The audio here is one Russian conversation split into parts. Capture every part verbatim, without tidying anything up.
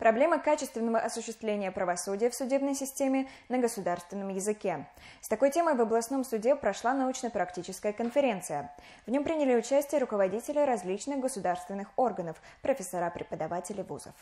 Проблема качественного осуществления правосудия в судебной системе на государственном языке. С такой темой в областном суде прошла научно-практическая конференция. В нем приняли участие руководители различных государственных органов, профессора-преподаватели вузов.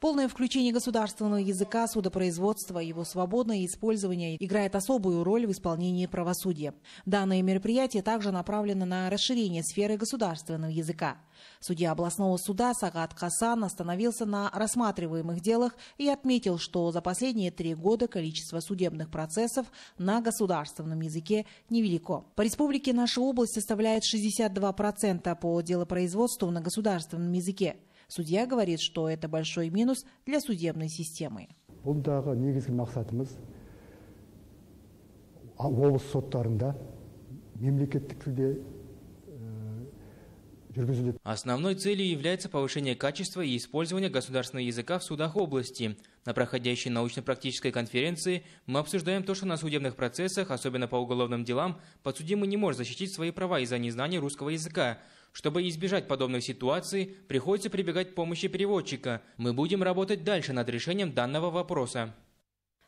Полное включение государственного языка, судопроизводства и его свободное использование играет особую роль в исполнении правосудия. Данное мероприятие также направлено на расширение сферы государственного языка. Судья областного суда Сагат Хасан остановился на рассматриваемых делах и отметил, что за последние три года количество судебных процессов на государственном языке невелико. По республике наша область составляет шестьдесят два процента по делопроизводству на государственном языке. Судья говорит, что это большой минус для судебной системы. Основной целью является повышение качества и использование государственного языка в судах области. На проходящей научно-практической конференции мы обсуждаем то, что на судебных процессах, особенно по уголовным делам, подсудимый не может защитить свои права из-за незнания русского языка. Чтобы избежать подобных ситуаций, приходится прибегать к помощи переводчика. Мы будем работать дальше над решением данного вопроса.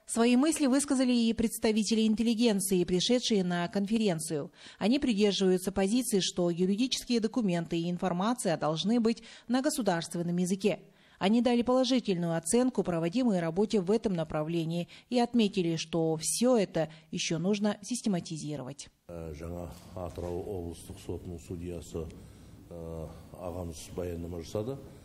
Свои мысли высказали и представители интеллигенции, пришедшие на конференцию. Они придерживаются позиции, что юридические документы и информация должны быть на государственном языке. Они дали положительную оценку проводимой работе в этом направлении и отметили, что все это еще нужно систематизировать.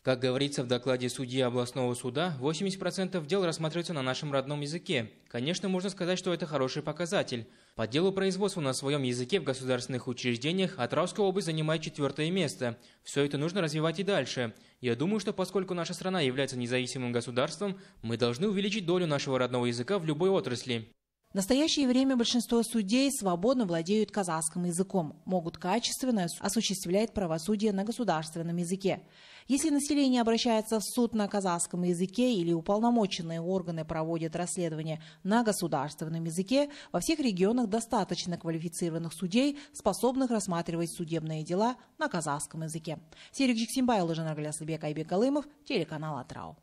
Как говорится в докладе судьи областного суда, восемьдесят процентов дел рассматриваются на нашем родном языке. Конечно, можно сказать, что это хороший показатель. По делу производства на своем языке в государственных учреждениях Атырауская область занимает четвертое место. Все это нужно развивать и дальше. Я думаю, что поскольку наша страна является независимым государством, мы должны увеличить долю нашего родного языка в любой отрасли. В настоящее время большинство судей свободно владеют казахским языком, могут качественно осуществлять правосудие на государственном языке. Если население обращается в суд на казахском языке или уполномоченные органы проводят расследование на государственном языке, во всех регионах достаточно квалифицированных судей, способных рассматривать судебные дела на казахском языке. Серик Жексимбай, Лыжанаргалясыбек, Айбек Алымов, телеканал Атырау.